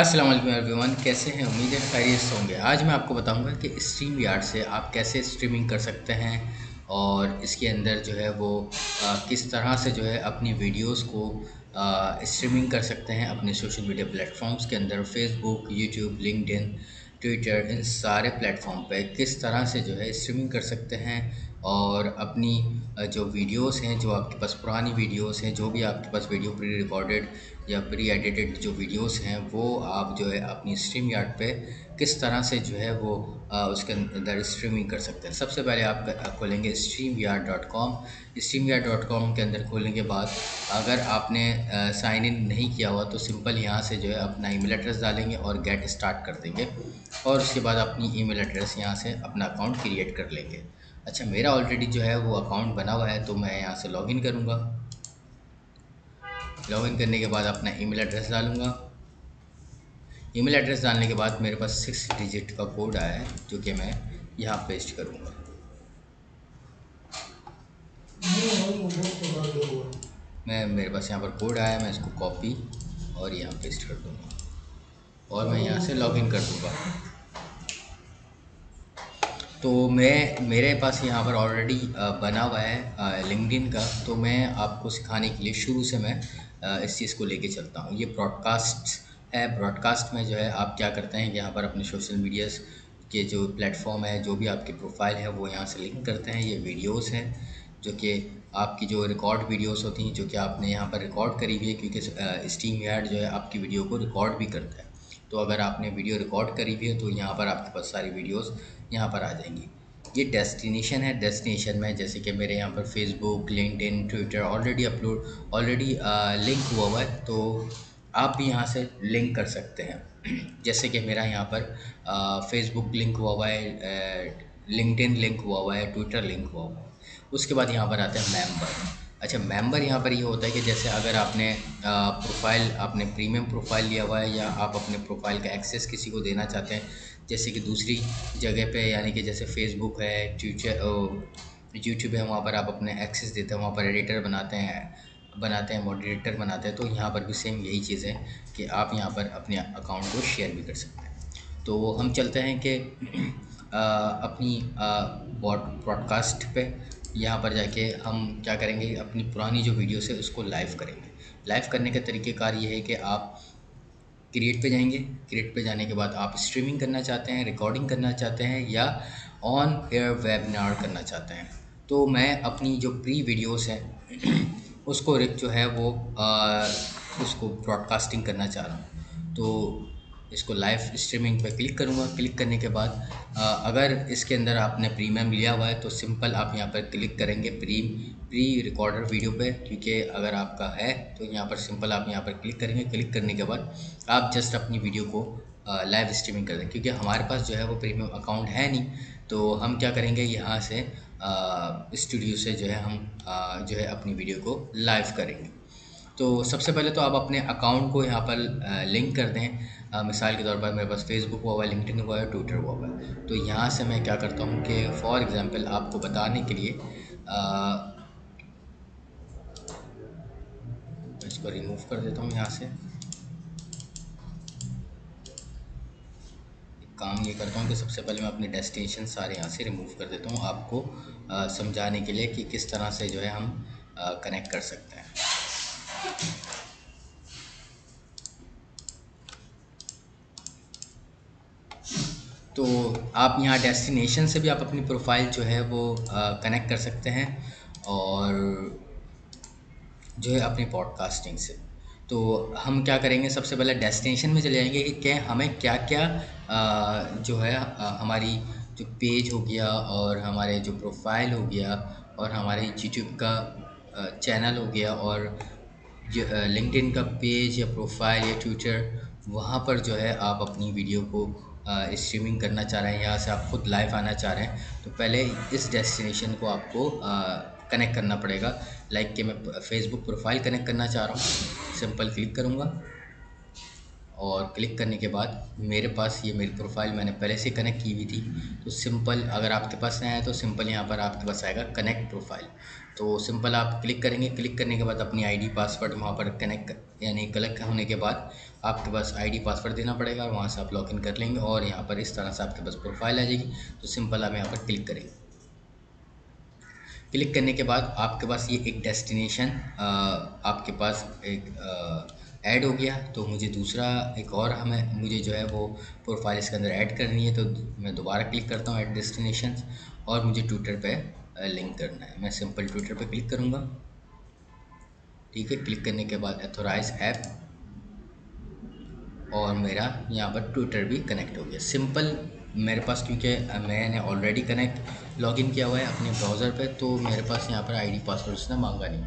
अस्सलाम वालेकुम एवरीवन, कैसे हैं? उम्मीद है खैरियत से होंगे। आज मैं आपको बताऊंगा कि StreamYard से आप कैसे स्ट्रीमिंग कर सकते हैं और इसके अंदर जो है वो किस तरह से जो है अपनी वीडियोस को स्ट्रीमिंग कर सकते हैं अपने सोशल मीडिया प्लेटफॉर्म्स के अंदर। फेसबुक, यूट्यूब, लिंक्डइन, ट्विटर, इन सारे प्लेटफॉर्म पे किस तरह से जो है स्ट्रीमिंग कर सकते हैं और अपनी जो वीडियोस हैं, जो आपके पास पुरानी वीडियोस हैं, जो भी आपके पास वीडियो प्री रिकॉर्डेड या प्री एडिटेड जो वीडियोस हैं, वो आप जो है अपनी StreamYard पे किस तरह से जो है वो उसके अंदर स्ट्रीमिंग कर सकते हैं। सबसे पहले आप खोलेंगे StreamYard.com। StreamYard.com के अंदर खोलने के बाद अगर आपने साइन इन नहीं किया हुआ तो सिंपल यहाँ से जो है अपना ईमेल एड्रेस डालेंगे और गेट स्टार्ट कर देंगे और उसके बाद अपनी ईमेल एड्रेस यहाँ से अपना अकाउंट क्रिएट कर लेंगे। अच्छा, मेरा ऑलरेडी जो है वो अकाउंट बना हुआ है तो मैं यहाँ से लॉगिन करूँगा। लॉगिन करने के बाद अपना ईमेल एड्रेस डालूँगा। ईमेल एड्रेस डालने के बाद मेरे पास 6 डिजिट का कोड आया है जो कि मैं यहाँ पेस्ट करूँगा। मेरे पास यहाँ पर कोड आया है, मैं इसको कॉपी और यहाँ पेस्ट कर दूँगा और मैं यहाँ से लॉगिन कर दूँगा। तो मेरे पास यहाँ पर ऑलरेडी बना हुआ है लिंक्डइन का, तो मैं आपको सिखाने के लिए शुरू से मैं इस चीज़ को लेके चलता हूँ। ये ब्रॉडकास्ट है। ब्रॉडकास्ट में जो है आप क्या करते हैं कि यहाँ पर अपने सोशल मीडियाज़ के जो प्लेटफॉर्म है, जो भी आपके प्रोफाइल है, वो यहाँ से लिंक करते हैं। ये वीडियोस हैं जो कि आपकी जो रिकॉर्ड वीडियोस होती हैं जो कि आपने यहाँ पर रिकॉर्ड करी हुई है, क्योंकि StreamYard जो है आपकी वीडियो को रिकॉर्ड भी करता है। तो अगर आपने वीडियो रिकॉर्ड करी हुई है तो यहाँ पर आपके पास सारी वीडियोस यहाँ पर आ जाएंगी। ये डेस्टिनेशन है। डेस्टिनेशन में जैसे कि मेरे यहाँ पर Facebook, LinkedIn, Twitter already link हुआ है, तो आप भी यहाँ से लिंक कर सकते हैं। जैसे कि मेरा यहाँ पर फेसबुक लिंक हुआ है, लिंक्डइन लिंक हुआ है, ट्विटर लिंक हुआ है। उसके बाद यहाँ पर आता है मेंबर। अच्छा, मेंबर यहाँ पर ये होता है कि जैसे अगर आपने प्रोफाइल, आपने प्रीमियम प्रोफाइल लिया हुआ है या आप अपने प्रोफाइल का एक्सेस किसी को देना चाहते हैं, जैसे कि दूसरी जगह पे, यानी कि जैसे फेसबुक है, यूट्यूब है, वहाँ पर आप अपने एक्सेस देते हैं, वहाँ पर एडिटर बनाते हैं मॉडरेटर बनाते हैं। तो यहाँ पर भी सेम यही चीज़ है कि आप यहाँ पर अपने अकाउंट को शेयर भी कर सकते हैं। तो हम चलते हैं कि अपनी ब्रॉडकास्ट पे यहाँ पर जाके हम क्या करेंगे, अपनी पुरानी जो वीडियो है उसको लाइव करेंगे। लाइव करने का तरीक़ेकार ये है कि आप क्रिएट पे जाएंगे। क्रिएट पे जाने के बाद आप स्ट्रीमिंग करना चाहते हैं, रिकॉर्डिंग करना चाहते हैं या ऑन एयर वेबिनार करना चाहते हैं। तो मैं अपनी जो प्री वीडियोस हैं उसको जो है वो उसको ब्रॉडकास्टिंग करना चाह रहा हूँ, तो इसको लाइव स्ट्रीमिंग पे क्लिक करूँगा। क्लिक करने के बाद अगर इसके अंदर आपने प्रीमियम लिया हुआ है तो सिंपल आप यहाँ पर क्लिक करेंगे प्री रिकॉर्डर वीडियो पे, क्योंकि अगर आपका है तो यहाँ पर सिंपल आप यहाँ पर क्लिक करेंगे। क्लिक करने के बाद आप जस्ट अपनी वीडियो को लाइव स्ट्रीमिंग कर दें, क्योंकि हमारे पास जो है वो प्रीमियम अकाउंट है नहीं। तो हम क्या करेंगे, यहाँ से स्टूडियो से जो है हम जो है अपनी वीडियो को लाइव करेंगे। तो सबसे पहले तो आप अपने अकाउंट को यहाँ पर लिंक कर दें। मिसाल के तौर पर मेरे पास फेसबुक हुआ है, लिंक्डइन हुआ है, ट्विटर हुआ है। तो यहाँ से मैं क्या करता हूँ कि फॉर एग्ज़ाम्पल आपको बताने के लिए इसको रिमूव कर देता हूँ यहाँ से। काम ये करता हूँ कि सबसे पहले मैं अपने डेस्टिनेशन सारे यहाँ से रिमूव कर देता हूँ, आपको समझाने के लिए कि किस तरह से जो है हम कनेक्ट कर सकते हैं। तो आप यहाँ डेस्टिनेशन से भी आप अपनी प्रोफाइल जो है वो कनेक्ट कर सकते हैं और जो है अपनी पॉडकास्टिंग से। तो हम क्या करेंगे, सबसे पहले डेस्टिनेशन में चले जाएंगे कि क्या हमें क्या क्या जो है हमारी जो पेज हो गया और हमारे जो प्रोफाइल हो गया और हमारे यूट्यूब का चैनल हो गया और लिंक्डइन का पेज या प्रोफाइल या ट्विटर, वहाँ पर जो है आप अपनी वीडियो को स्ट्रीमिंग करना चाह रहे हैं, यहाँ से आप खुद लाइव आना चाह रहे हैं। तो पहले इस डेस्टिनेशन को आपको कनेक्ट करना पड़ेगा। लाइक कि मैं फेसबुक प्रोफाइल कनेक्ट करना चाह रहा हूँ, सिंपल क्लिक करूँगा और क्लिक करने के बाद मेरे पास ये मेरी प्रोफाइल मैंने पहले से कनेक्ट की हुई थी। तो सिंपल अगर आपके पास नहीं आया तो सिंपल यहाँ पर आपके पास आएगा कनेक्ट प्रोफाइल। तो सिंपल आप क्लिक करेंगे, क्लिक करने के बाद अपनी आईडी पासवर्ड वहाँ पर कनेक्ट यानी कलेक्ट होने के बाद आपके पास आईडी पासवर्ड देना पड़ेगा और वहाँ से आप लॉगिन कर लेंगे और यहाँ पर इस तरह से आपके पास प्रोफाइल आ जाएगी। तो सिंपल आप यहाँ पर क्लिक करेंगे, क्लिक करने के बाद आपके पास ये एक डेस्टिनेशन आपके पास एक ऐड हो गया। तो मुझे दूसरा एक और हमें मुझे जो है वो प्रोफाइल इसके अंदर ऐड करनी है, तो मैं दोबारा क्लिक करता हूँ ऐड डेस्टिनेशन और मुझे ट्विटर पे लिंक करना है। मैं सिंपल ट्विटर पे क्लिक करूँगा, ठीक है। क्लिक करने के बाद ऑथोराइज ऐप और मेरा यहाँ पर ट्विटर भी कनेक्ट हो गया। सिंपल मेरे पास क्योंकि मैंने ऑलरेडी कनेक्ट लॉगिन किया हुआ है अपने ब्राउज़र पे, तो मेरे पास यहाँ पर आईडी पासवर्ड उसने मांगा नहीं।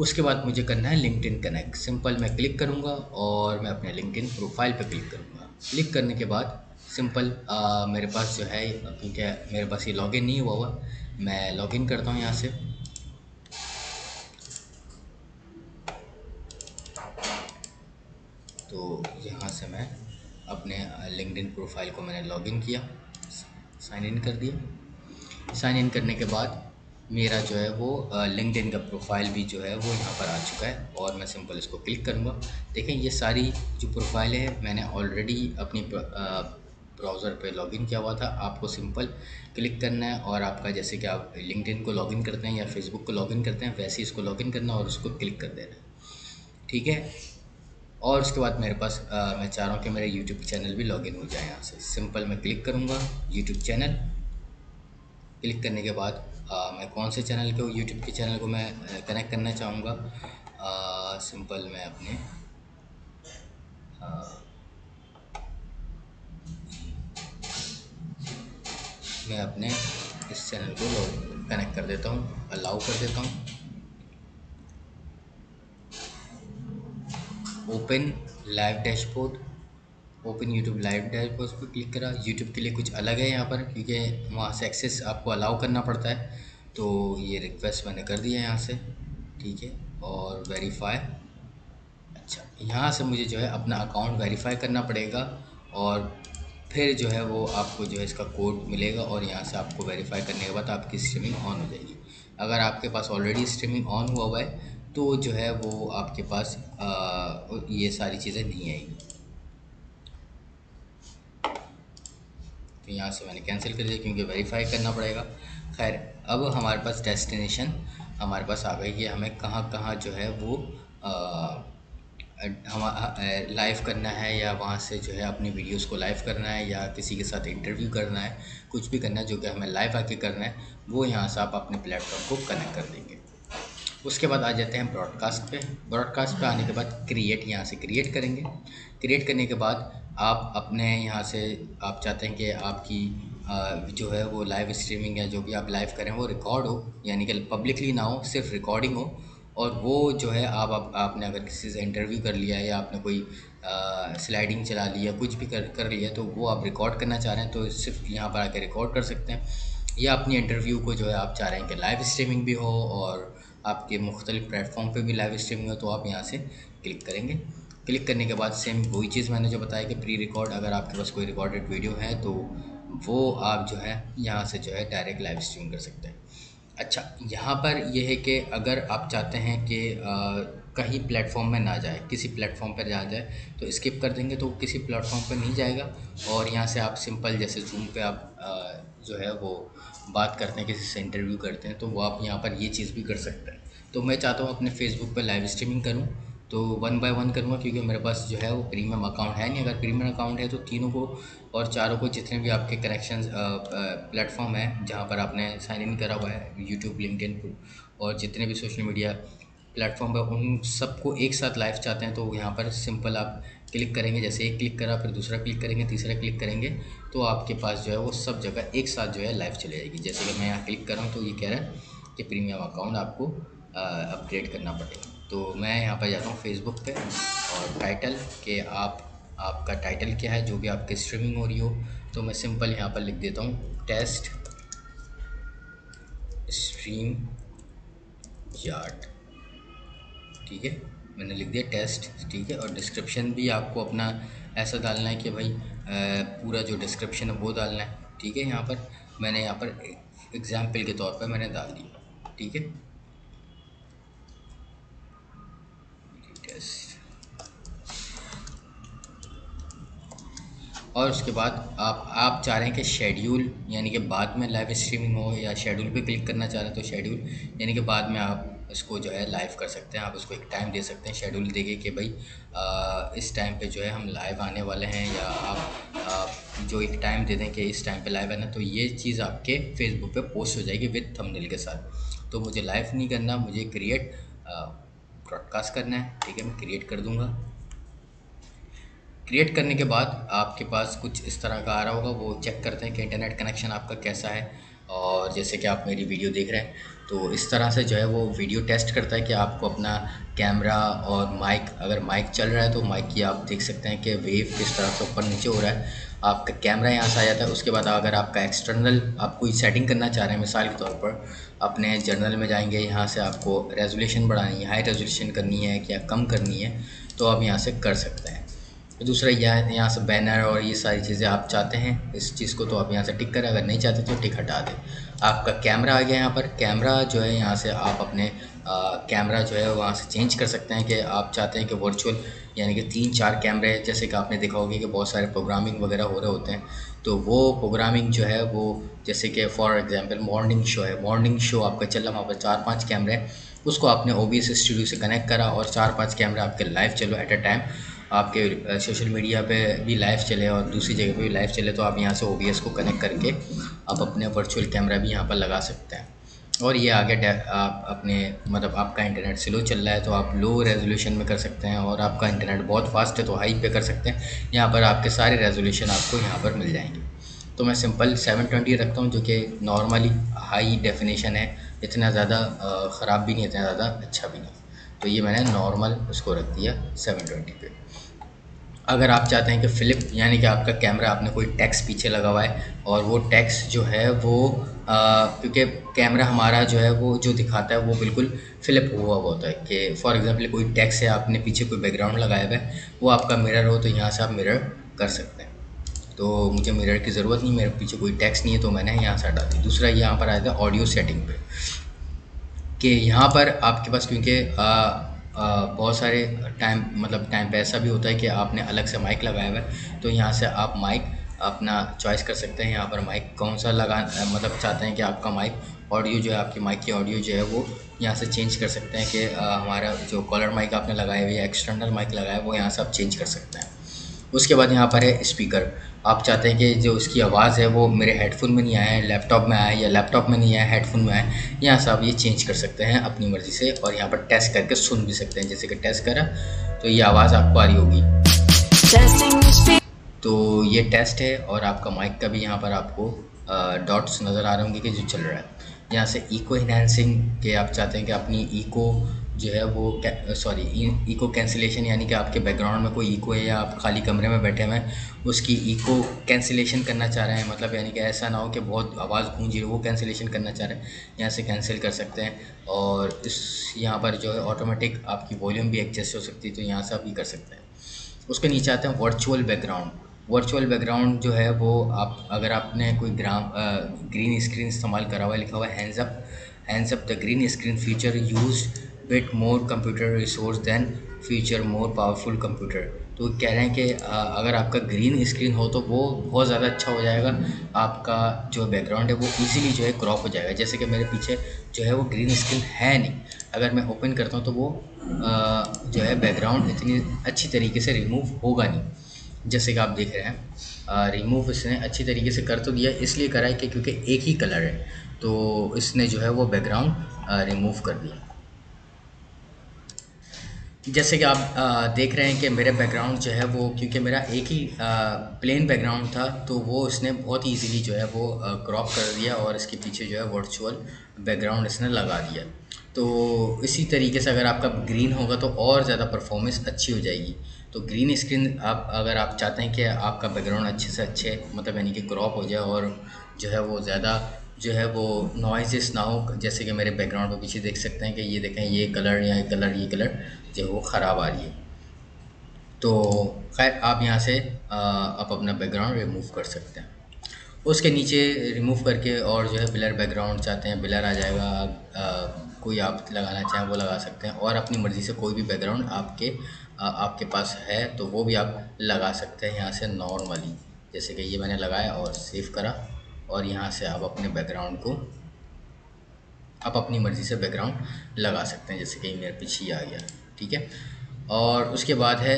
उसके बाद मुझे करना है लिंक्डइन कनेक्ट। सिंपल मैं क्लिक करूँगा और मैं अपने लिंक्डइन प्रोफाइल पे क्लिक करूँगा। क्लिक करने के बाद सिंपल मेरे पास जो है, क्योंकि मेरे पास ये लॉगिन नहीं हुआ हुआ, मैं लॉगिन करता हूँ यहाँ से। तो यहाँ से मैं अपने लिंक्डइन प्रोफाइल को मैंने लॉगिन किया, साइन इन कर दिया। साइन इन करने के बाद मेरा जो है वो लिंक्डइन का प्रोफाइल भी जो है वो यहाँ पर आ चुका है और मैं सिंपल इसको क्लिक करूँगा। देखें ये सारी जो प्रोफाइल है मैंने ऑलरेडी अपनी ब्राउज़र पे लॉगिन किया हुआ था। आपको सिंपल क्लिक करना है और आपका जैसे कि आप लिंक्डइन को लॉगिन करते हैं या फेसबुक को लॉगिन करते हैं वैसे ही इसको लॉगिन करना और उसको क्लिक कर देना, ठीक है। और उसके बाद मेरे पास मैं चाह रहा हूँ कि मेरा YouTube चैनल भी लॉगिन हो जाए। यहाँ से सिंपल मैं क्लिक करूँगा YouTube चैनल। क्लिक करने के बाद मैं कौन से चैनल को YouTube के चैनल को मैं कनेक्ट करना चाहूँगा। सिंपल मैं अपने इस चैनल को कनेक्ट कर देता हूँ, अलाउ कर देता हूँ। Open live dashboard, open YouTube live dashboard पर क्लिक करा। यूट्यूब के लिए कुछ अलग है यहाँ पर, क्योंकि वहाँ से एक्सेस आपको अलाउ करना पड़ता है। तो ये रिक्वेस्ट मैंने कर दिया यहाँ से, ठीक है। और वेरीफाई, अच्छा यहाँ से मुझे जो है अपना अकाउंट वेरीफाई करना पड़ेगा और फिर जो है वो आपको जो है इसका कोड मिलेगा और यहाँ से आपको वेरीफाई करने के बाद आपकी स्ट्रीमिंग ऑन हो जाएगी। अगर आपके पास ऑलरेडी स्ट्रीमिंग ऑन हुआ हुआ है तो जो है वो आपके पास ये सारी चीज़ें नहीं आएंगी। तो यहाँ से मैंने कैंसिल कर दिया क्योंकि वेरीफाई करना पड़ेगा। खैर अब हमारे पास डेस्टिनेशन हमारे पास आ गई है। हमें कहाँ कहाँ जो है वो हमारा लाइव करना है या वहाँ से जो है अपनी वीडियोस को लाइव करना है या किसी के साथ इंटरव्यू करना है, कुछ भी करना है जो कि हमें लाइव आके करना है, वो यहाँ से आप अपने प्लेटफॉर्म को कनेक्ट कर देंगे। उसके बाद आ जाते हैं ब्रॉडकास्ट पे। ब्रॉडकास्ट पे आने के बाद क्रिएट, यहाँ से क्रिएट करेंगे। क्रिएट करने के बाद आप अपने यहाँ से आप चाहते हैं कि आपकी जो है वो लाइव स्ट्रीमिंग या जो भी आप लाइव करें वो रिकॉर्ड हो, यानी कि पब्लिकली ना हो, सिर्फ रिकॉर्डिंग हो। और वो जो है आपने अगर किसी से इंटरव्यू कर लिया या आपने कोई स्लाइडिंग चला ली या कुछ भी कर लिया तो वो आप रिकॉर्ड करना चाह रहे हैं तो सिर्फ यहाँ पर आकर रिकॉर्ड कर सकते हैं। या अपनी इंटरव्यू को जो है आप चाह रहे हैं कि लाइव स्ट्रीमिंग भी हो और आपके मुख्तलिफ प्लेटफॉर्म पे भी लाइव स्ट्रीमिंग हो तो आप यहाँ से क्लिक करेंगे। क्लिक करने के बाद सेम वही चीज़ मैंने जो बताया कि प्री रिकॉर्ड, अगर आपके पास कोई रिकॉर्डेड वीडियो है तो वो आप जो है यहाँ से जो है डायरेक्ट लाइव स्ट्रीम कर सकते हैं। अच्छा यहाँ पर यह है कि अगर आप चाहते हैं कि कहीं प्लेटफॉर्म में ना जाए, किसी प्लेटफॉर्म पर ना जाए तो स्किप कर देंगे तो किसी प्लेटफॉर्म पर नहीं जाएगा। और यहाँ से आप सिंपल जैसे जूम पे आप जो है वो बात करते हैं, किसी से इंटरव्यू करते हैं तो वो आप यहाँ पर ये चीज़ भी कर सकते हैं। तो मैं चाहता हूँ अपने फेसबुक पर लाइव स्ट्रीमिंग करूँ तो वन बाय वन करूँगा क्योंकि मेरे पास जो है वो प्रीमियम अकाउंट है नहीं। अगर प्रीमियम अकाउंट है तो तीनों को और चारों को जितने भी आपके कनेक्शन प्लेटफॉर्म हैं जहाँ पर आपने साइन इन करा हुआ है, यूट्यूब, लिंक्डइन और जितने भी सोशल मीडिया प्लेटफॉर्म पर, उन सबको एक साथ लाइव चाहते हैं तो यहाँ पर सिंपल आप क्लिक करेंगे। जैसे एक क्लिक करा फिर दूसरा क्लिक करेंगे, तीसरा क्लिक करेंगे तो आपके पास जो है वो सब जगह एक साथ जो है लाइव चले जाएगी। जैसे कि मैं यहाँ क्लिक कर रहा हूँ तो ये कह रहा है कि प्रीमियम अकाउंट आपको अपडेट करना पड़ेगा। तो मैं यहाँ पर जाता हूँ फेसबुक पे और टाइटल के आपका टाइटल क्या है जो भी आपकी स्ट्रीमिंग हो रही हो, तो मैं सिंपल यहाँ पर लिख देता हूँ टेस्ट StreamYard, ठीक है। मैंने लिख दिया टेस्ट, ठीक है। और डिस्क्रिप्शन भी आपको अपना ऐसा डालना है कि भाई पूरा जो डिस्क्रिप्शन है वो डालना है, ठीक है। यहाँ पर मैंने यहाँ पर एग्जाम्पल के तौर पर मैंने डाल दिया। ठीक है। और उसके बाद आप चाह रहे हैं कि शेड्यूल यानी कि बाद में लाइव स्ट्रीमिंग हो, या शेड्यूल पे क्लिक करना चाह रहे हैं तो शेड्यूल यानी कि बाद में आप इसको जो है लाइव कर सकते हैं। आप उसको एक टाइम दे सकते हैं, शेड्यूल देंगे कि भाई इस टाइम पे जो है हम लाइव आने वाले हैं, या आप जो एक टाइम दे दें कि इस टाइम पे लाइव आना, तो ये चीज़ आपके फेसबुक पे पोस्ट हो जाएगी विद थंबनेल के साथ। तो मुझे लाइव नहीं करना, मुझे क्रिएट ब्रॉडकास्ट करना है, ठीक है। मैं क्रिएट कर दूँगा। क्रिएट करने के बाद आपके पास कुछ इस तरह का आ रहा होगा, वो चेक करते हैं कि इंटरनेट कनेक्शन आपका कैसा है। और जैसे कि आप मेरी वीडियो देख रहे हैं तो इस तरह से जो है वो वीडियो टेस्ट करता है कि आपको अपना कैमरा और माइक, अगर माइक चल रहा है तो माइक की आप देख सकते हैं कि वेव किस तरह से ऊपर नीचे हो रहा है। आपका कैमरा यहाँ से आ जाता है। उसके बाद अगर आपका एक्सटर्नल आप कोई सेटिंग करना चाह रहे हैं, मिसाल के तौर पर अपने जर्नल में जाएंगे, यहाँ से आपको रेजोल्यूशन बढ़ानी है, हाई रेजोल्यूशन करनी है या कम करनी है, तो आप यहाँ से कर सकते हैं। दूसरा यहाँ से बैनर और ये सारी चीज़ें आप चाहते हैं इस चीज़ को, तो आप यहाँ से टिक करें, अगर नहीं चाहते तो टिक हटा दें। आपका कैमरा आ गया, यहाँ पर कैमरा जो है यहाँ से आप अपने कैमरा जो है वहाँ से चेंज कर सकते हैं कि आप चाहते हैं कि वर्चुअल यानी कि 3-4 कैमरे, जैसे कि आपने देखा होगा कि बहुत सारे प्रोग्रामिंग वगैरह हो रहे होते हैं, तो वो प्रोग्रामिंग जो है वो जैसे कि फॉर एग्जांपल मॉर्निंग शो है, मॉर्निंग शो आपका चल रहा है, वहाँ पर 4-5 कैमरे हैं, उसको आपने OBS स्टूडियो से कनेक्ट करा और 4-5 कैमरे आपके लाइव चलो एट अ टाइम, आपके सोशल मीडिया पे भी लाइव चले और दूसरी जगह पे भी लाइव चले। तो आप यहाँ से OBS को कनेक्ट करके आप अपने वर्चुअल कैमरा भी यहाँ पर लगा सकते हैं। और ये आगे आप अपने मतलब आपका इंटरनेट स्लो चल रहा है तो आप लो रेजोल्यूशन में कर सकते हैं, और आपका इंटरनेट बहुत फास्ट है तो हाई पे कर सकते हैं। यहाँ पर आपके सारे रेजोल्यूशन आपको यहाँ पर मिल जाएंगे। तो मैं सिंपल 720 रखता हूँ, जो कि नॉर्मली हाई डेफिनेशन है, इतना ज़्यादा ख़राब भी नहीं, इतना ज़्यादा अच्छा भी नहीं। तो ये मैंने नॉर्मल उसको रख दिया 720 पे। अगर आप चाहते हैं कि फ़्लिप यानी कि आपका कैमरा आपने कोई टैक्स पीछे लगा हुआ है और वो टैक्स जो है वो क्योंकि कैमरा हमारा जो है वो जो दिखाता है वो बिल्कुल फ़्लिप हुआ हुआ होता है कि फॉर एग्जांपल कोई टैक्स है, आपने पीछे कोई बैकग्राउंड लगाया हुआ है, वो आपका मिरर हो तो यहाँ से आप मिरर कर सकते हैं। तो मुझे मिरर की ज़रूरत नहीं, मेरे पीछे कोई टैक्स नहीं है तो मैंने यहाँ से हटा दी। दूसरा यहाँ पर आया था ऑडियो सेटिंग पर कि यहाँ पर आपके पास क्योंकि बहुत सारे टाइम पे ऐसा भी होता है कि आपने अलग से माइक लगाया हुआ है, तो यहाँ से आप माइक अपना चॉइस कर सकते हैं। यहाँ पर माइक कौन सा लगा चाहते हैं कि आपका माइक ऑडियो जो है, आपकी माइक की ऑडियो जो है वो यहाँ से चेंज कर सकते हैं कि हमारा जो कॉलर माइक आपने लगाया हुआ है, एक्सटर्नल माइक लगाया है, वो यहाँ से आप चेंज कर सकते हैं। उसके बाद यहाँ पर है स्पीकर, आप चाहते हैं कि जो उसकी आवाज़ है वो मेरे हेडफोन में नहीं आए, लैपटॉप में आए, या लैपटॉप में नहीं आए हेडफोन में आए, यहाँ से आप ये चेंज कर सकते हैं अपनी मर्ज़ी से। और यहाँ पर टेस्ट करके सुन भी सकते हैं, जैसे कि टेस्ट करा तो ये आवाज़ आपको आ रही होगी, तो ये टेस्ट है। और आपका माइक का भी यहाँ पर आपको डॉट्स नज़र आ रहे होंगे कि जो चल रहा है। यहाँ से इको इन्हेंसिंग के आप चाहते हैं कि अपनी इको जो है वो इको कैंसिलेशन यानी कि आपके बैकग्राउंड में कोई इको है या आप खाली कमरे में बैठे हुए हैं, उसकी इको कैंसिलेशन करना चाह रहे हैं, मतलब यानी कि ऐसा ना हो कि बहुत आवाज़ गूंज रही है, वो कैंसिलेशन करना चाह रहे हैं, यहाँ से कैंसिल कर सकते हैं। और इस यहाँ पर जो है ऑटोमेटिक आपकी वॉल्यूम भी एडजस्ट हो सकती है, तो यहाँ से आप भी कर सकते हैं। उसके नीचे आते हैं वर्चुअल बैकग्राउंड। वर्चुअल बैकग्राउंड जो है वो आप अगर आपने कोई ग्रीन स्क्रीन इस्तेमाल करा हुआ है, लिखा हुआ है hands up the green screen feature use bit more computer resource than future more powerful computer. तो कह रहे हैं कि अगर आपका ग्रीन स्क्रीन हो तो वो बहुत ज़्यादा अच्छा हो जाएगा, आपका जो बैकग्राउंड है वो इजीली जो है क्रॉप हो जाएगा। जैसे कि मेरे पीछे जो है वो ग्रीन स्क्रीन है नहीं, अगर मैं ओपन करता हूँ तो वो जो है बैकग्राउंड इतनी अच्छी तरीके से रिमूव होगा नहीं, जैसे कि आप देख रहे हैं रिमूव इसने अच्छी तरीके से कर तो दिया, इसलिए करा है कि क्योंकि एक ही कलर है तो इसने जो है वो बैकग्राउंड रिमूव कर दिया। जैसे कि आप देख रहे हैं कि मेरा बैकग्राउंड जो है वो क्योंकि मेरा एक ही प्लेन बैकग्राउंड था तो वो इसने बहुत इजीली जो है वो क्रॉप कर दिया और इसके पीछे जो है वर्चुअल बैकग्राउंड इसने लगा दिया। तो इसी तरीके से अगर आपका ग्रीन होगा तो और ज़्यादा परफॉर्मेंस अच्छी हो जाएगी। तो ग्रीन स्क्रीन आप अगर आप चाहते हैं कि आपका बैकग्राउंड अच्छे से अच्छे मतलब यानी कि क्रॉप हो जाए और जो है वो ज़्यादा जो है वो नॉइज़ेस ना हो, जैसे कि मेरे बैकग्राउंड पर पीछे देख सकते हैं कि ये देखें ये कलर या ये कलर जो वो ख़राब आ रही है, तो खैर आप यहाँ से आप अपना बैकग्राउंड रिमूव कर सकते हैं। उसके नीचे रिमूव करके और जो है ब्लर बैकग्राउंड चाहते हैं ब्लर आ जाएगा, कोई आप लगाना चाहें वो लगा सकते हैं, और अपनी मर्ज़ी से कोई भी बैकग्राउंड आपके आपके पास है तो वो भी आप लगा सकते हैं यहाँ से नॉर्मली। जैसे कि ये मैंने लगाया और सेव करा, और यहाँ से आप अपने बैकग्राउंड को आप अपनी मर्ज़ी से बैकग्राउंड लगा सकते हैं, जैसे कि मेरे पीछे आ गया, ठीक है। और उसके बाद है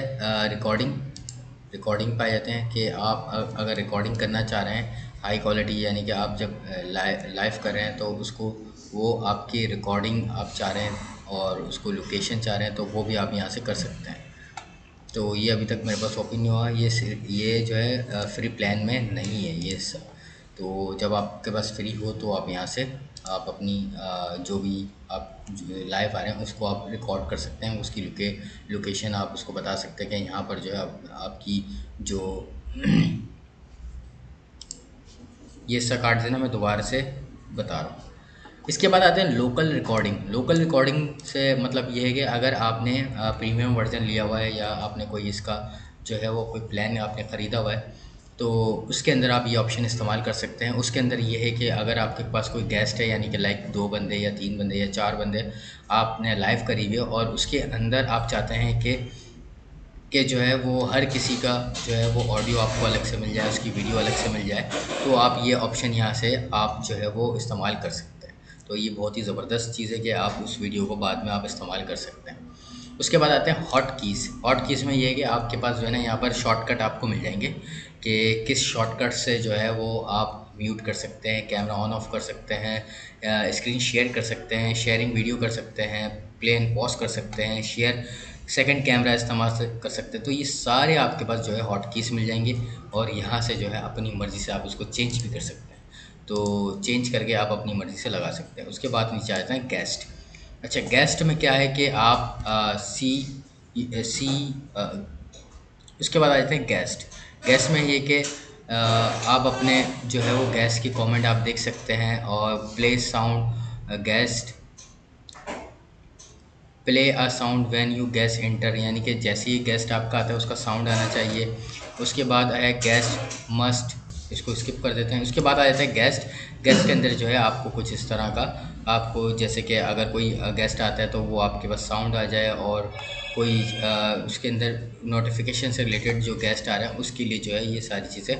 रिकॉर्डिंग पाए जाते हैं कि आप अगर रिकॉर्डिंग करना चाह रहे हैं हाई क्वालिटी, यानी कि आप जब लाइव कर रहे हैं तो उसको वो आपकी रिकॉर्डिंग आप चाह रहे हैं और उसको लोकेशन चाह रहे हैं तो वो भी आप यहाँ से कर सकते हैं। तो ये अभी तक मेरे पास ओपन नहीं हुआ, ये जो है फ्री प्लान में नहीं है ये सब। तो जब आपके पास फ्री हो तो आप यहाँ से आप अपनी जो भी आप लाइव आ रहे हैं उसको आप रिकॉर्ड कर सकते हैं, उसकी लोकेशन आप उसको बता सकते हैं कि यहाँ पर जो है आपकी जो ये सा काट देना, मैं दोबारा से बता रहा हूँ। इसके बाद आते हैं लोकल रिकॉर्डिंग। लोकल रिकॉर्डिंग से मतलब ये है कि अगर आपने प्रीमियम वर्जन लिया हुआ है या आपने कोई इसका जो है वो कोई प्लान आपने ख़रीदा हुआ है तो उसके अंदर आप ये ऑप्शन इस्तेमाल कर सकते हैं। उसके अंदर ये है कि अगर आपके पास कोई गेस्ट है, यानी कि लाइक 2 बंदे या 3 बंदे या 4 बंदे आपने लाइव करी हुई है और उसके अंदर आप चाहते हैं कि जो है वो हर किसी का जो है वो ऑडियो आपको अलग से मिल जाए, उसकी वीडियो अलग से मिल जाए, तो आप ये ऑप्शन यहाँ से आप जो है वो इस्तेमाल कर सकते हैं। तो ये बहुत ही ज़बरदस्त चीज़ है कि आप उस वीडियो को बाद में आप इस्तेमाल कर सकते हैं। उसके बाद आते हैं हॉट कीज़। हॉट कीज़ में ये है कि आपके पास जो है ना यहाँ पर शॉर्टकट आपको मिल जाएंगे कि किस शॉर्टकट से जो है वो आप म्यूट कर सकते हैं, कैमरा ऑन ऑफ कर सकते हैं, स्क्रीन शेयर कर सकते हैं, शेयरिंग वीडियो कर सकते हैं, प्ले एंड पॉज कर सकते हैं, शेयर सेकंड कैमरा इस्तेमाल कर सकते हैं। तो ये सारे आपके पास जो है हॉट कीज़ मिल जाएंगे और यहाँ से जो है अपनी मर्ज़ी से आप उसको चेंज भी कर सकते हैं, तो चेंज करके आप अपनी मर्ज़ी से लगा सकते हैं। उसके बाद नीचे आता है गेस्ट। अच्छा, गेस्ट में क्या है कि आप उसके बाद आ जाते हैं गेस्ट। गेस्ट में ये कि आप अपने जो है वो गेस्ट की कमेंट आप देख सकते हैं और play sound guest, play a sound when you guest enter, यानी कि जैसे ही गेस्ट आपका आता है उसका साउंड आना चाहिए। उसके बाद है गेस्ट मस्ट, इसको स्किप कर देते हैं। उसके बाद आ जाता है गेस्ट। गेस्ट के अंदर जो है आपको कुछ इस तरह का आपको जैसे कि अगर कोई गेस्ट आता है तो वो आपके पास साउंड आ जाए और कोई उसके अंदर नोटिफिकेशन से रिलेटेड जो गेस्ट आ रहे हैं उसके लिए जो है ये सारी चीज़ें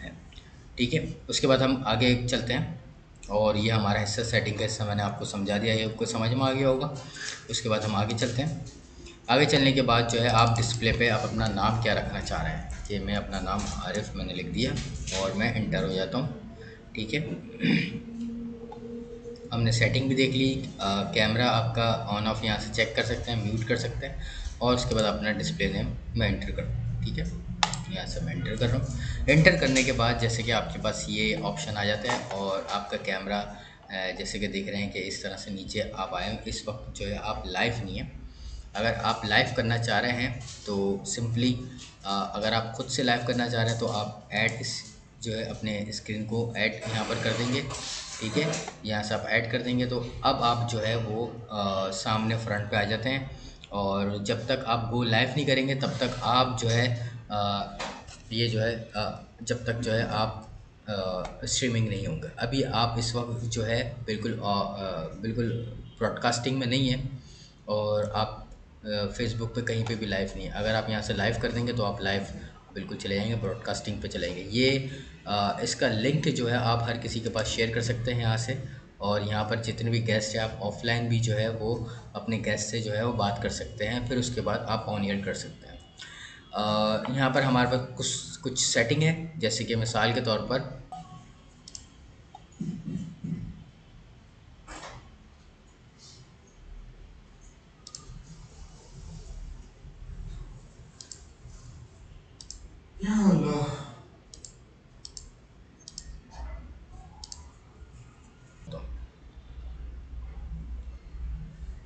हैं, ठीक है। उसके बाद हम आगे चलते हैं और ये हमारा हिस्सा सेटिंग का हिस्सा मैंने आपको समझा दिया, ये आपको समझ में आ गया होगा। उसके बाद हम आगे चलते हैं। आगे चलने के बाद जो है आप डिस्प्ले पे आप अपना नाम क्या रखना चाह रहे हैं, कि मैं अपना नाम आरिफ मैंने लिख दिया और मैं एंटर हो जाता हूँ, ठीक है। हमने सेटिंग भी देख ली, कैमरा आपका ऑन ऑफ यहाँ से चेक कर सकते हैं, म्यूट कर सकते हैं, और उसके बाद अपना डिस्प्ले नेम मैं एंटर कर दूँ, ठीक है। यहाँ से मैं एंटर कर रहा हूँ। एंटर करने के बाद जैसे कि आपके पास ये ऑप्शन आ जाता है और आपका कैमरा जैसे कि देख रहे हैं कि इस तरह से नीचे आप आए। इस वक्त जो है आप लाइव नहीं है, अगर आप लाइव करना चाह रहे हैं तो सिंपली अगर आप खुद से लाइव करना चाह रहे हैं तो आप ऐड जो है अपने स्क्रीन को ऐड यहाँ पर कर देंगे, ठीक है। यहाँ से आप ऐड कर देंगे तो अब आप जो है वो सामने फ्रंट पे आ जाते हैं, और जब तक आप वो लाइव नहीं करेंगे तब तक आप जो है जब तक जो है आप स्ट्रीमिंग नहीं होंगे। अभी आप इस वक्त जो है बिल्कुल ब्रॉडकास्टिंग में नहीं है और आप फेसबुक पे कहीं पे भी लाइव नहीं है। अगर आप यहाँ से लाइव कर देंगे तो आप लाइव बिल्कुल चले जाएंगे, ब्रॉडकास्टिंग पे चलेंगे। ये इसका लिंक जो है आप हर किसी के पास शेयर कर सकते हैं यहाँ से, और यहाँ पर जितने भी गेस्ट हैं आप ऑफलाइन भी जो है वो अपने गेस्ट से जो है वो बात कर सकते हैं, फिर उसके बाद आप ऑन एयर कर सकते हैं। यहाँ पर हमारे पास कुछ सेटिंग है, जैसे कि मिसाल के तौर पर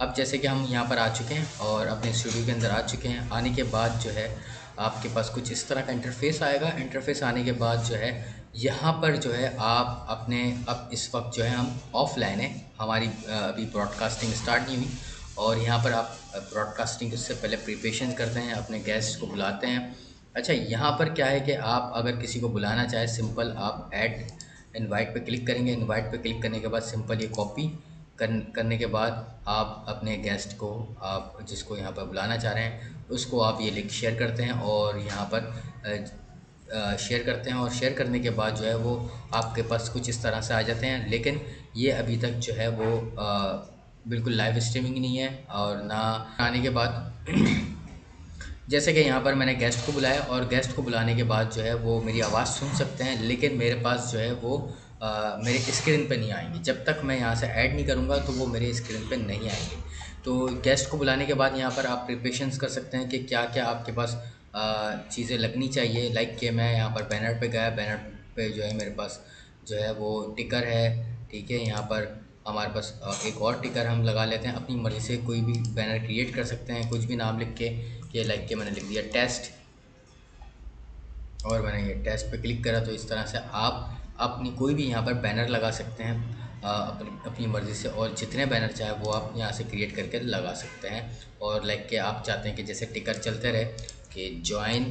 अब जैसे कि हम यहाँ पर आ चुके हैं और अपने स्टूडियो के अंदर आ चुके हैं। आने के बाद जो है आपके पास कुछ इस तरह का इंटरफेस आएगा। इंटरफेस आने के बाद जो है यहाँ पर जो है आप अपने अब इस वक्त जो है हम ऑफलाइन है, हमारी अभी ब्रॉडकास्टिंग स्टार्ट नहीं हुई, और यहाँ पर आप ब्रॉडकास्टिंग उससे पहले प्रिपरेशन करते हैं, अपने गेस्ट को बुलाते हैं, अच्छा, यहाँ पर क्या है कि आप अगर किसी को बुलाना चाहे, सिंपल आप ऐड इनवाइट पे क्लिक करेंगे। इनवाइट पे क्लिक करने के बाद सिंपल ये कॉपी करने के बाद आप अपने गेस्ट को, आप जिसको यहाँ पर बुलाना चाह रहे हैं उसको आप ये लिंक शेयर करते हैं और यहाँ पर शेयर करते हैं। और शेयर करने के बाद जो है वो आपके पास कुछ इस तरह से आ जाते हैं। लेकिन ये अभी तक जो है वो बिल्कुल लाइव स्ट्रीमिंग नहीं है। और ना आने के बाद जैसे कि यहाँ पर मैंने गेस्ट को बुलाया और गेस्ट को बुलाने के बाद जो है वो मेरी आवाज़ सुन सकते हैं, लेकिन मेरे पास जो है वो मेरे स्क्रीन पे नहीं आएंगे। जब तक मैं यहाँ से ऐड नहीं करूँगा तो वो मेरे स्क्रीन पे नहीं आएंगे। तो गेस्ट को बुलाने के बाद यहाँ पर आप प्रिपरेशंस कर सकते हैं कि क्या क्या आपके पास चीज़ें लगनी चाहिए। लाइक कि मैं यहाँ पर बैनर पर गया, बैनर पर जो है मेरे पास जो है वो टिकर है, ठीक है। यहाँ पर हमारे पास एक और टिकर हम लगा लेते हैं, अपनी मर्ज़ी से कोई भी बैनर क्रिएट कर सकते हैं, कुछ भी नाम लिख के। ये लाइक के मैंने लिख दिया टेस्ट और मैंने ये टेस्ट पे क्लिक करा। तो इस तरह से आप अपनी कोई भी यहाँ पर बैनर लगा सकते हैं अपनी मर्ज़ी से, और जितने बैनर चाहे वो आप यहाँ से क्रिएट करके लगा सकते हैं। और लाइक के आप चाहते हैं कि जैसे टिकर चलते रहे कि ज्वाइन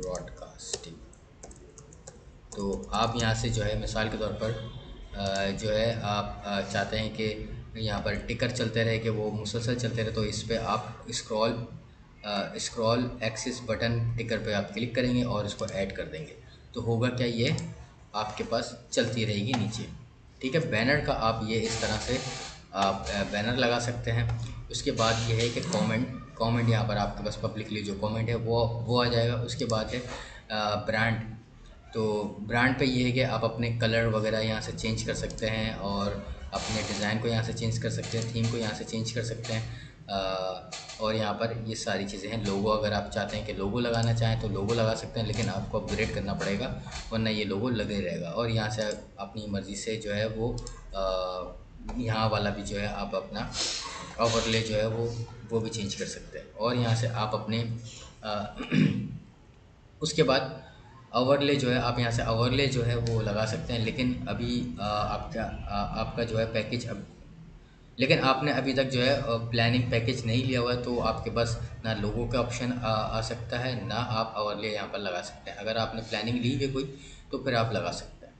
ब्रॉडकास्टिंग, तो आप यहाँ से जो है मिसाल के तौर पर जो है आप चाहते हैं कि यहाँ पर टिकर चलते रहे कि वो मुसलसल चलते रहे। तो इस पर आप स्क्रॉल एक्सिस बटन टिकर पे आप क्लिक करेंगे और इसको ऐड कर देंगे। तो होगा क्या, ये आपके पास चलती रहेगी नीचे, ठीक है। बैनर का आप ये इस तरह से आप बैनर लगा सकते हैं। उसके बाद ये है कि कमेंट यहाँ पर आपके पास पब्लिकली जो कमेंट है वो आ जाएगा। उसके बाद है ब्रांड। तो ब्रांड पे ये है कि आप अपने कलर वगैरह यहाँ से चेंज कर सकते हैं और अपने डिज़ाइन को यहाँ से चेंज कर सकते हैं, थीम को यहाँ से चेंज कर सकते हैं। और यहाँ पर ये सारी चीज़ें हैं। लोगो, अगर आप चाहते हैं कि लोगो लगाना चाहें तो लोगो लगा सकते हैं, लेकिन आपको अपग्रेड करना पड़ेगा वरना ये लोगो लगे रहेगा। और यहाँ से अपनी मर्ज़ी से जो है वो यहाँ वाला भी जो है आप अपना ओवरले जो है वो भी चेंज कर सकते हैं। और यहाँ से आप अपने उसके बाद ओवरले जो है आप यहाँ से ओवरले जो है वो लगा सकते हैं। लेकिन अभी आपका जो है पैकेज लेकिन आपने अभी तक जो है प्लानिंग पैकेज नहीं लिया हुआ है, तो आपके पास ना लोगों का ऑप्शन आ सकता है, ना आप ओवरले यहाँ पर लगा सकते हैं। अगर आपने प्लानिंग ली है कोई तो फिर आप लगा सकते हैं।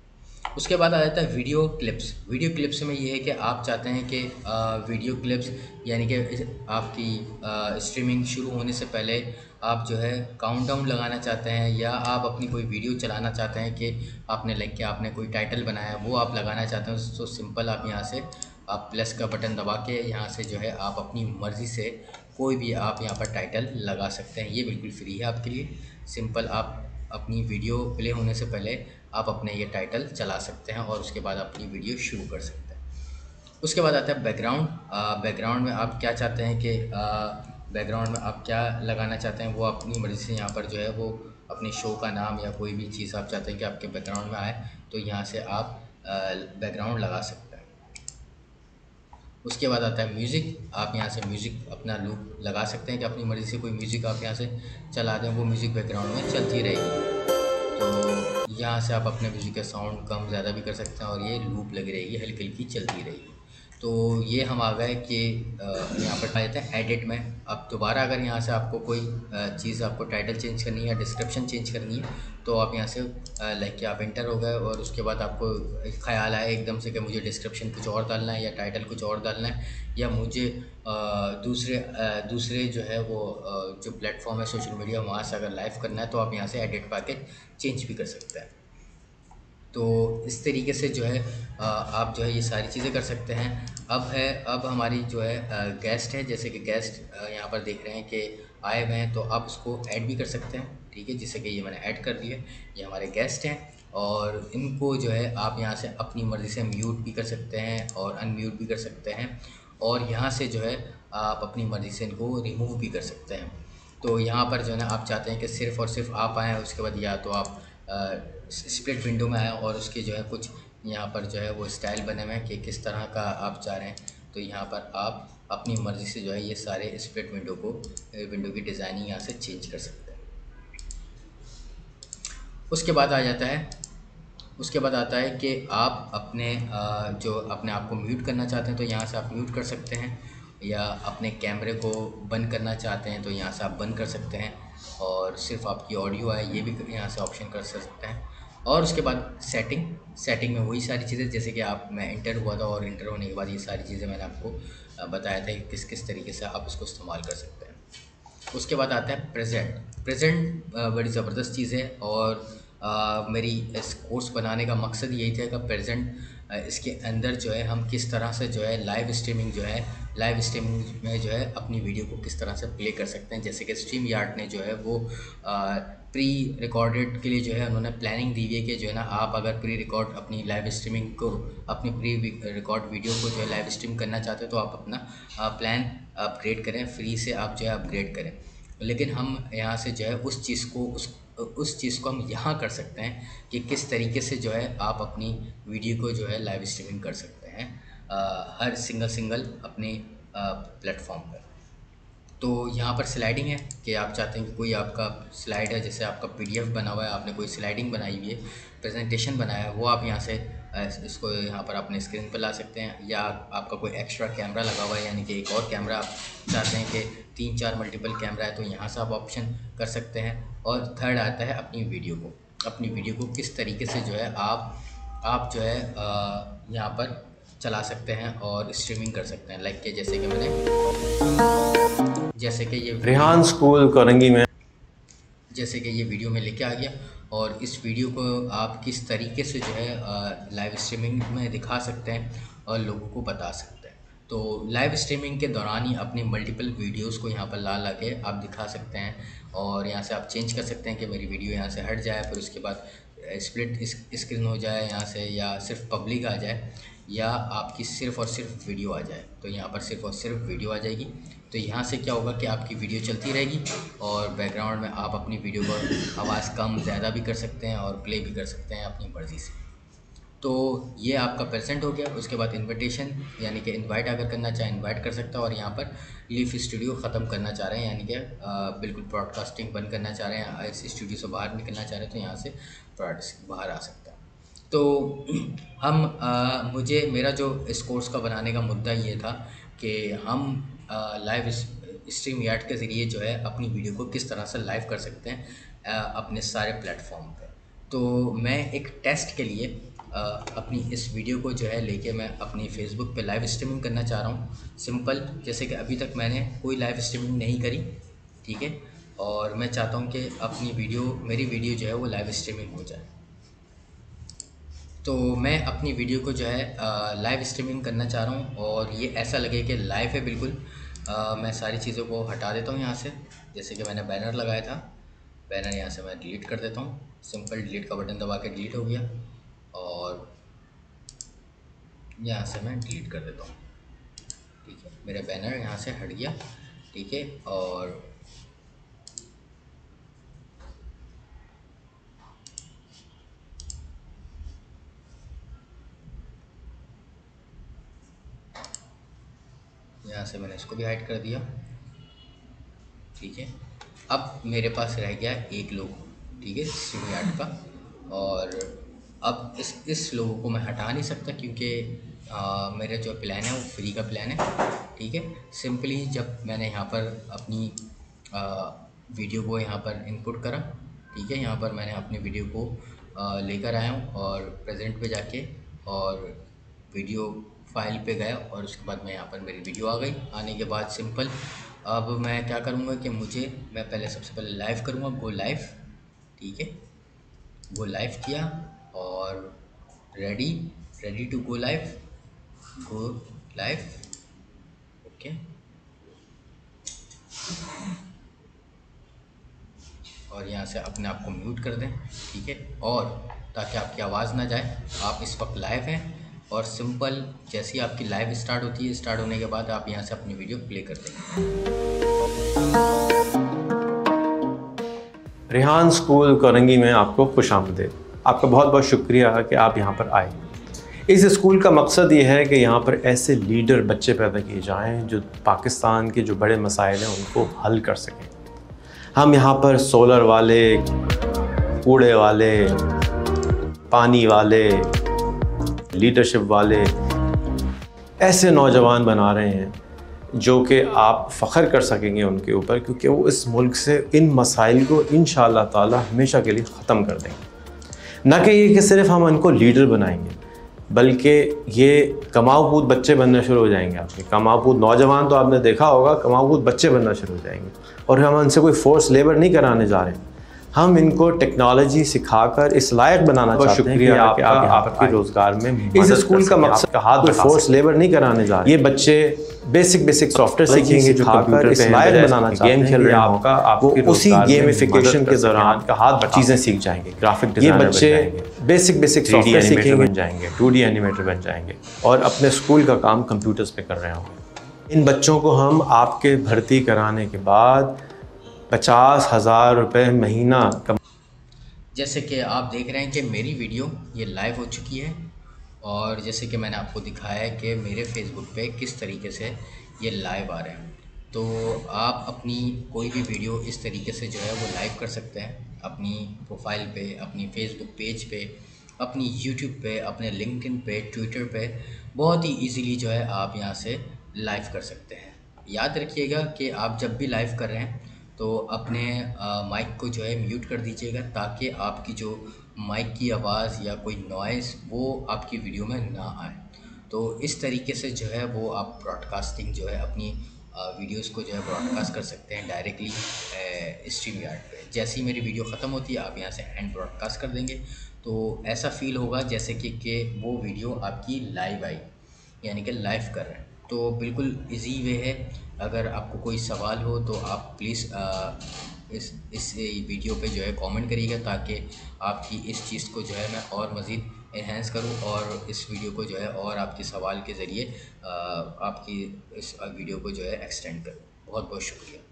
उसके बाद आ जाता है वीडियो क्लिप्स। वीडियो क्लिप्स में ये है कि आप चाहते हैं कि वीडियो क्लिप्स यानी कि आपकी स्ट्रीमिंग शुरू होने से पहले आप जो है काउंटडाउन लगाना चाहते हैं, या आप अपनी कोई वीडियो चलाना चाहते हैं कि आपने लाइक के आपने कोई टाइटल बनाया है वो आप लगाना चाहते हैं। तो सिंपल आप यहाँ से आप प्लस का बटन दबा के यहाँ से जो है आप अपनी मर्ज़ी से कोई भी आप यहाँ पर टाइटल लगा सकते हैं। ये बिल्कुल फ्री है आपके लिए। सिंपल आप अपनी वीडियो प्ले होने से पहले आप अपने ये टाइटल चला सकते हैं और उसके बाद अपनी वीडियो शुरू कर सकते हैं। उसके बाद आता है बैकग्राउंड। बैकग्राउंड में आप क्या चाहते हैं कि बैकग्राउंड में आप क्या लगाना चाहते हैं वो अपनी मर्ज़ी से यहाँ पर जो है वो अपने शो का नाम या कोई भी चीज़ आप चाहते हैं कि आपके बैकग्राउंड में आए, तो यहाँ से आप बैकग्राउंड लगा सकते हैं। उसके बाद आता है म्यूज़िक। आप यहाँ से म्यूज़िक अपना लूप लगा सकते हैं कि अपनी मर्ज़ी से कोई म्यूज़िक आप यहाँ से चला दें, वो म्यूज़िक बैकग्राउंड में चलती रहेगी। तो यहाँ से आप अपने म्यूज़िक का साउंड कम ज़्यादा भी कर सकते हैं और ये लूप लगी रहेगी, हल्की हल्की चलती रहेगी। तो ये हम आ गए कि यहाँ पर आ जाते हैं एडिट में। अब दोबारा अगर यहाँ से आपको कोई चीज़, आपको टाइटल चेंज करनी है या डिस्क्रिप्शन चेंज करनी है, तो आप यहाँ से लाइक कि आप इंटर हो गए और उसके बाद आपको ख्याल आया एकदम से कि मुझे डिस्क्रिप्शन कुछ और डालना है या टाइटल कुछ और डालना है, या मुझे दूसरे जो है वो जो प्लेटफॉर्म है सोशल मीडिया वहाँ से अगर लाइव करना है, तो आप यहाँ से एडिट पैकेज चेंज भी कर सकते हैं। तो इस तरीके से जो है आप जो है ये सारी चीज़ें कर सकते हैं। अब हमारी जो है गेस्ट है, जैसे कि गेस्ट यहाँ पर देख रहे हैं कि आए हुए हैं, तो आप उसको ऐड भी कर सकते हैं, ठीक है। जैसे कि ये मैंने ऐड कर दिया, ये हमारे गेस्ट हैं और इनको जो है आप यहाँ से अपनी मर्ज़ी से म्यूट भी कर सकते हैं और अनम्यूट भी कर सकते हैं, और यहाँ से जो है आप अपनी मर्ज़ी से इनको रिमूव भी कर सकते हैं। तो यहाँ पर जो है ना आप चाहते हैं कि सिर्फ़ और सिर्फ आप आएँ, उसके बाद या तो आप स्प्लिट विंडो में आया और उसके जो है कुछ यहाँ पर जो है वो स्टाइल बने हुए हैं कि किस तरह का आप चाह रहे हैं, तो यहाँ पर आप अपनी मर्ज़ी से जो है ये सारे स्प्लिट विंडो की डिज़ाइनिंग यहाँ से चेंज कर सकते हैं। उसके बाद आता है कि आप अपने आप को म्यूट करना चाहते हैं, तो यहाँ से आप म्यूट कर सकते हैं। या अपने कैमरे को बंद करना चाहते हैं तो यहाँ से आप बंद कर सकते हैं और सिर्फ आपकी ऑडियो आए ये भी यहाँ से ऑप्शन कर सकते हैं। और उसके बाद सेटिंग में वही सारी चीज़ें जैसे कि आप मैं इंटर हुआ था और इंटर होने के बाद ये सारी चीज़ें मैंने आपको बताया था कि किस किस तरीके से आप इसको इस्तेमाल कर सकते हैं। उसके बाद आता है प्रेजेंट बड़ी ज़बरदस्त चीज़ है और मेरी इस कोर्स बनाने का मकसद यही था कि प्रेजेंट इसके अंदर जो है हम किस तरह से जो है लाइव स्ट्रीमिंग में जो है अपनी वीडियो को किस तरह से प्ले कर सकते हैं। जैसे कि StreamYard ने जो है वो प्री रिकॉर्डेड के लिए जो है उन्होंने प्लानिंग दी हुई है कि जो है ना आप अगर प्री रिकॉर्ड अपनी लाइव स्ट्रीमिंग को अपनी प्री रिकॉर्ड वीडियो को जो है लाइव स्ट्रीम करना चाहते हो तो आप अपना प्लान अपग्रेड करें, फ्री से आप जो है अपग्रेड करें। लेकिन हम यहाँ से जो है उस चीज़ को हम यहाँ कर सकते हैं कि किस तरीके से जो है आप अपनी वीडियो को जो है लाइव स्ट्रीमिंग कर सकते हैं हर सिंगल अपने प्लेटफॉर्म पर। तो यहाँ पर स्लाइडिंग है कि आप चाहते हैं कि कोई आपका स्लाइड है, जैसे आपका पीडीएफ बना हुआ है, आपने कोई स्लाइडिंग बनाई हुई है, प्रेजेंटेशन बनाया है, वो आप यहाँ से इसको यहाँ पर अपने स्क्रीन पर ला सकते हैं। या आपका कोई एक्स्ट्रा कैमरा लगा हुआ है यानी कि एक और कैमरा आप चाहते हैं कि 3-4 मल्टीपल कैमरा है तो यहाँ से आप ऑप्शन कर सकते हैं। और थर्ड आता है अपनी वीडियो को किस तरीके से जो है आप जो है यहाँ पर चला सकते हैं और स्ट्रीमिंग कर सकते हैं। लाइक के जैसे कि ये रिहान स्कूल करंगी में जैसे कि ये वीडियो में लेके आ गया और इस वीडियो को आप किस तरीके से जो है लाइव स्ट्रीमिंग में दिखा सकते हैं और लोगों को बता सकते हैं। तो लाइव स्ट्रीमिंग के दौरान ही अपने मल्टीपल वीडियोस को यहाँ पर ला के आप दिखा सकते हैं और यहाँ से आप चेंज कर सकते हैं कि मेरी वीडियो यहाँ से हट जाए, फिर उसके बाद स्प्लिट स्क्रीन हो जाए यहाँ से, या सिर्फ पब्लिक आ जाए, या आपकी सिर्फ़ और सिर्फ वीडियो आ जाए। तो यहाँ पर सिर्फ और सिर्फ वीडियो आ जाएगी। तो यहाँ से क्या होगा कि आपकी वीडियो चलती रहेगी और बैकग्राउंड में आप अपनी वीडियो को आवाज़ कम ज़्यादा भी कर सकते हैं और प्ले भी कर सकते हैं अपनी मर्ज़ी से। तो ये आपका प्रेजेंट हो गया। उसके बाद इन्विटेशन यानी कि इनवाइट अगर करना चाहे इनवाइट कर सकता है। और यहाँ पर लीफ स्टूडियो ख़त्म करना चाह रहे हैं यानी कि बिल्कुल ब्रॉडकास्टिंग बंद करना चाह रहे हैं, इस स्टूडियो से बाहर निकलना चाह रहे हैं तो यहाँ से बाहर आ सकता है। तो मेरा जो इस कोर्स का बनाने का मुद्दा ये था कि हम लाइव StreamYard के ज़रिए जो है अपनी वीडियो को किस तरह से लाइव कर सकते हैं अपने सारे प्लेटफॉर्म पे। तो मैं एक टेस्ट के लिए अपनी इस वीडियो को जो है लेके मैं अपनी Facebook पे लाइव स्ट्रीमिंग करना चाह रहा हूँ। सिंपल, जैसे कि अभी तक मैंने कोई लाइव स्ट्रीमिंग नहीं करी, ठीक है, और मैं चाहता हूँ कि मेरी वीडियो जो है वो लाइव स्ट्रीमिंग हो जाए। तो मैं अपनी वीडियो को जो है लाइव स्ट्रीमिंग करना चाह रहा हूँ और ये ऐसा लगे कि लाइव है बिल्कुल। मैं सारी चीज़ों को हटा देता हूँ यहाँ से, जैसे कि मैंने बैनर लगाया था, बैनर यहाँ से मैं डिलीट कर देता हूँ। सिंपल डिलीट का बटन दबा के डिलीट हो गया और यहाँ से मैं डिलीट कर देता हूँ, ठीक है। मेरा बैनर यहाँ से हट गया, ठीक है। और यहाँ से मैंने इसको भी हाइड कर दिया, ठीक है। अब मेरे पास रह गया एक लोगो, ठीक है, StreamYard का। और अब इस लोगो को मैं हटा नहीं सकता क्योंकि मेरा जो प्लान है वो फ्री का प्लान है, ठीक है। सिंपली जब मैंने यहाँ पर अपनी वीडियो को यहाँ पर इनपुट करा, ठीक है, यहाँ पर मैंने अपनी वीडियो को लेकर आया हूँ और प्रेजेंट पे जाके और वीडियो फाइल पे गया और उसके बाद मैं यहाँ पर मेरी वीडियो आ गई। आने के बाद सिंपल अब मैं क्या करूँगा कि मैं सबसे पहले लाइव करूँगा, गो लाइव, ठीक है। गो लाइव किया और ready to go live, okay. और यहाँ से अपने आप को म्यूट कर दें, ठीक है, और ताकि आपकी आवाज़ ना जाए। आप इस वक्त लाइव हैं और सिंपल जैसे ही आपकी लाइव स्टार्ट होती है, स्टार्ट होने के बाद आप यहाँ से अपनी वीडियो प्ले कर देंगे। रिहान स्कूल करंगी में आपको खुशामदीद। आपका बहुत बहुत शुक्रिया कि आप यहाँ पर आए। इस स्कूल का मकसद ये है कि यहाँ पर ऐसे लीडर बच्चे पैदा किए जाएँ जो पाकिस्तान के जो बड़े मसाइल हैं उनको हल कर सकें। हम यहाँ पर सोलर वाले, कूड़े वाले, पानी वाले, लीडरशिप वाले ऐसे नौजवान बना रहे हैं जो कि आप फ़ख्र कर सकेंगे उनके ऊपर, क्योंकि वो इस मुल्क से इन मसाइल को इंशाअल्लाह ताला हमेशा के लिए ख़त्म कर देंगे। ना कि ये कि सिर्फ हम उनको लीडर बनाएंगे, बल्कि ये कमाऊपूत बच्चे बनना शुरू हो जाएंगे आपके। कमाऊपूत नौजवान तो आपने देखा होगा, कमाऊपूत बच्चे बनना शुरू हो जाएंगे। और हम उनसे कोई फोर्स लेबर नहीं कराने जा रहे, हम इनको टेक्नोलॉजी सिखाकर इस लायक बनाना चाहते हैं कि आपके रोज़गार में इस स्कूल का मकसद हाथ फोर्स लेबर नहीं कराने जा रहे। ये बच्चे बेसिक सॉफ्टवेयर सीखेंगे जो कंप्यूटर इस लायक बनाना चाहते हैं, गेम खेल रहे हैं आपका, आपको उसी गेमिफिकेशन के दौरान का हाथ चीज़ें सीख जाएंगे, ग्राफिक डिज़ाइन, ये बच्चे बेसिक सॉफ्टवेयर सीखेंगे, बन जाएंगे 2D एनिमेटर बन जाएंगे और अपने स्कूल का काम कंप्यूटर्स पे कर रहे होंगे। इन बच्चों को हम आपके भर्ती कराने के बाद 50,000 रुपये महीना कम। जैसे कि आप देख रहे हैं कि मेरी वीडियो ये लाइव हो चुकी है और जैसे कि मैंने आपको दिखाया है कि मेरे फेसबुक पे किस तरीके से ये लाइव आ रहे हैं, तो आप अपनी कोई भी वीडियो इस तरीके से जो है वो लाइव कर सकते हैं अपनी प्रोफाइल पे, अपनी फेसबुक पेज पे, अपनी यूट्यूब पे, अपने लिंक्डइन पे, ट्विटर पे बहुत ही ईजीली जो है आप यहाँ से लाइव कर सकते हैं। याद रखिएगा कि आप जब भी लाइव कर रहे हैं तो अपने माइक को जो है म्यूट कर दीजिएगा ताकि आपकी जो माइक की आवाज़ या कोई नॉइज़ वो आपकी वीडियो में ना आए। तो इस तरीके से जो है वो आप ब्रॉडकास्टिंग जो है अपनी वीडियोस को जो है ब्रॉडकास्ट कर सकते हैं डायरेक्टली StreamYard पे। जैसे ही मेरी वीडियो ख़त्म होती है आप यहाँ से एंड ब्रॉडकास्ट कर देंगे तो ऐसा फ़ील होगा जैसे कि वो वीडियो आपकी लाइव आई, यानी कि लाइव कर रहे हैं। तो बिल्कुल इजी वे है। अगर आपको कोई सवाल हो तो आप प्लीज़ इस वीडियो पे जो है कमेंट करिएगा ताकि आपकी इस चीज़ को जो है मैं और मज़ीद इन्हेंस करूं और इस वीडियो को जो है और आपके सवाल के ज़रिए आपकी इस वीडियो को जो है एक्सटेंड करूं। बहुत बहुत शुक्रिया।